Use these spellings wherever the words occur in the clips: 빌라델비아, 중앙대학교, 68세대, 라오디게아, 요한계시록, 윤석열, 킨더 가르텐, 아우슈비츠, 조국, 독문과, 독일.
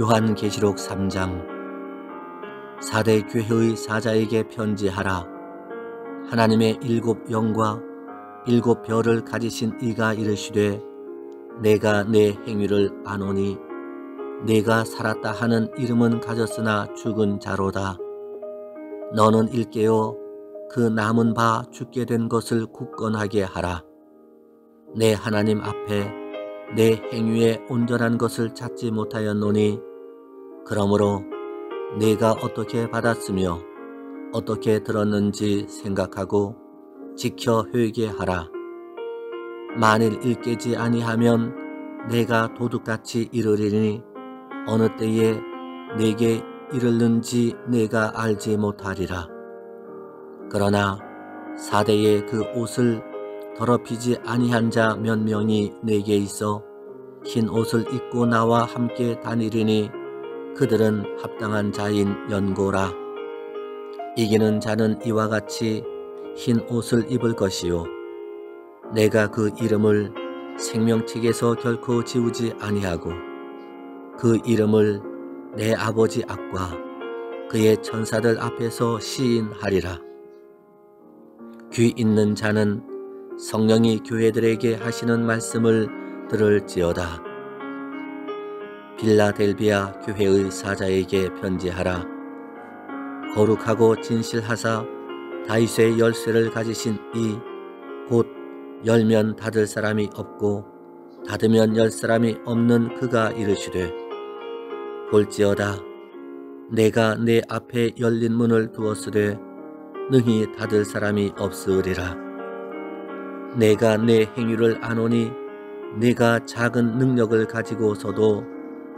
요한계시록 3장 4대 교회의 사자에게 편지하라. 하나님의 7 영과 7 별을 가지신 이가 이르시되, 내가 내 행위를 아노니 내가 살았다 하는 이름은 가졌으나 죽은 자로다. 너는 일깨어 그 남은 바 죽게 된 것을 굳건하게 하라. 내 하나님 앞에 내 행위에 온전한 것을 찾지 못하였노니, 그러므로 내가 어떻게 받았으며 어떻게 들었는지 생각하고 지켜 회개하라. 만일 일깨지 아니하면 내가 도둑같이 이르리니 어느 때에 내게 이르는지 내가 알지 못하리라. 그러나 사대에 그 옷을 더럽히지 아니한 자 몇 명이 내게 있어 흰 옷을 입고 나와 함께 다니리니 그들은 합당한 자인 연고라. 이기는 자는 이와 같이 흰 옷을 입을 것이요, 내가 그 이름을 생명책에서 결코 지우지 아니하고 그 이름을 내 아버지 앞과 그의 천사들 앞에서 시인하리라. 귀 있는 자는 성령이 교회들에게 하시는 말씀을 들을지어다. 빌라델비아 교회의 사자에게 편지하라. 거룩하고 진실하사 다윗의 열쇠를 가지신 이 곧 열면 닫을 사람이 없고 닫으면 열 사람이 없는 그가 이르시되, 볼지어다 내가 내 앞에 열린 문을 두었으되 능히 닫을 사람이 없으리라. 내가 내 행위를 아노니 내가 작은 능력을 가지고서도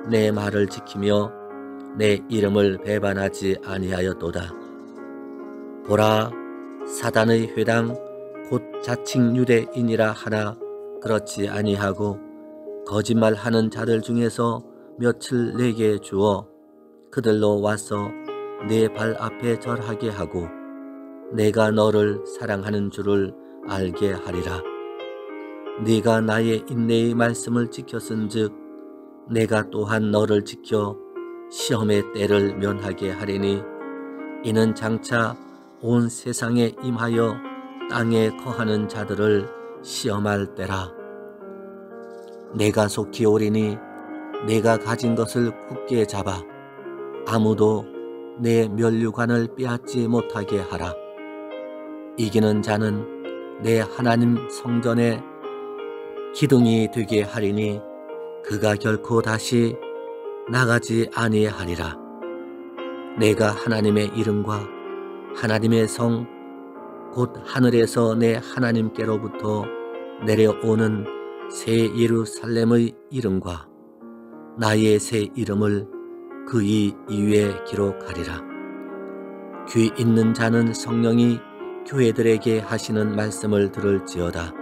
내 말을 지키며 내 이름을 배반하지 아니하였도다. 보라, 사단의 회당 곧 자칭 유대인이라 하나 그렇지 아니하고 거짓말하는 자들 중에서 몇을 내게 주어 그들로 와서 내 발 앞에 절하게 하고 내가 너를 사랑하는 줄을 알게 하리라. 네가 나의 인내의 말씀을 지켰은즉 내가 또한 너를 지켜 시험의 때를 면하게 하리니, 이는 장차 온 세상에 임하여 땅에 거하는 자들을 시험할 때라. 내가 속히 오리니 내가 가진 것을 굳게 잡아 아무도 내 면류관을 빼앗지 못하게 하라. 이기는 자는 내 하나님 성전에 기둥이 되게 하리니 그가 결코 다시 나가지 아니하리라. 내가 하나님의 이름과 하나님의 성 곧 하늘에서 내 하나님께로부터 내려오는 새 예루살렘의 이름과 나의 새 이름을 그의 이유에 기록하리라. 귀 있는 자는 성령이 교회들에게 하시는 말씀을 들을지어다.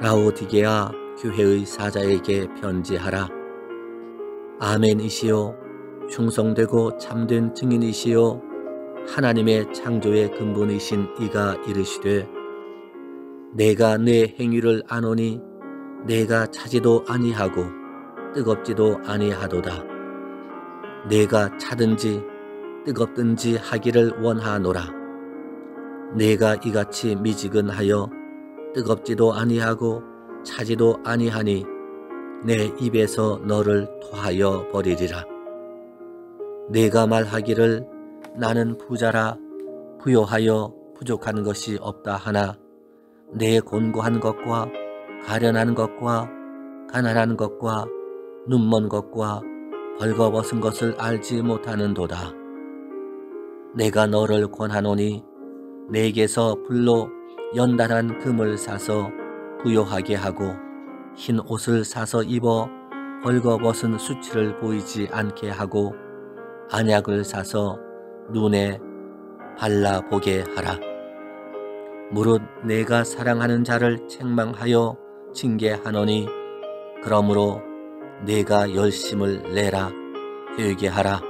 라오디게아 교회의 사자에게 편지하라. 아멘이시오, 충성되고 참된 증인이시오, 하나님의 창조의 근본이신 이가 이르시되, 내가 내 행위를 아노니 내가 차지도 아니하고 뜨겁지도 아니하도다. 내가 차든지 뜨겁든지 하기를 원하노라. 내가 이같이 미지근하여 뜨겁지도 아니하고 차지도 아니하니 내 입에서 너를 토하여 버리리라. 내가 말하기를 나는 부자라 부요하여 부족한 것이 없다 하나, 내 곤고한 것과 가련한 것과 가난한 것과 눈먼 것과 벌거벗은 것을 알지 못하는도다. 내가 너를 권하노니 내게서 불로 연단한 금을 사서 부요하게 하고 흰 옷을 사서 입어 벌거벗은 수치를 보이지 않게 하고 안약을 사서 눈에 발라보게 하라. 무릇 내가 사랑하는 자를 책망하여 징계하노니 그러므로 내가 열심을 내라, 회개하라.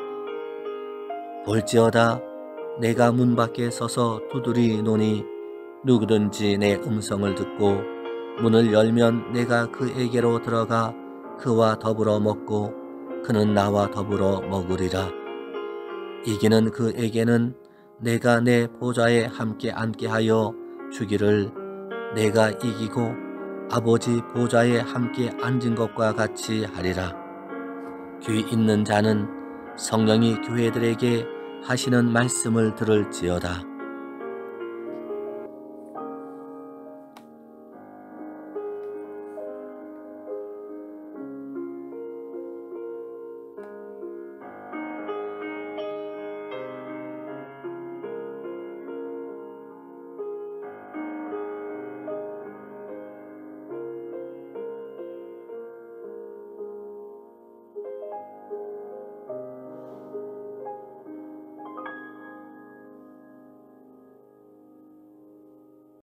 볼지어다 내가 문 밖에 서서 두드리노니 누구든지 내 음성을 듣고 문을 열면 내가 그에게로 들어가 그와 더불어 먹고 그는 나와 더불어 먹으리라. 이기는 그에게는 내가 내 보좌에 함께 앉게 하여 주기를 내가 이기고 아버지 보좌에 함께 앉은 것과 같이 하리라. 귀 있는 자는 성령이 교회들에게 하시는 말씀을 들을지어다.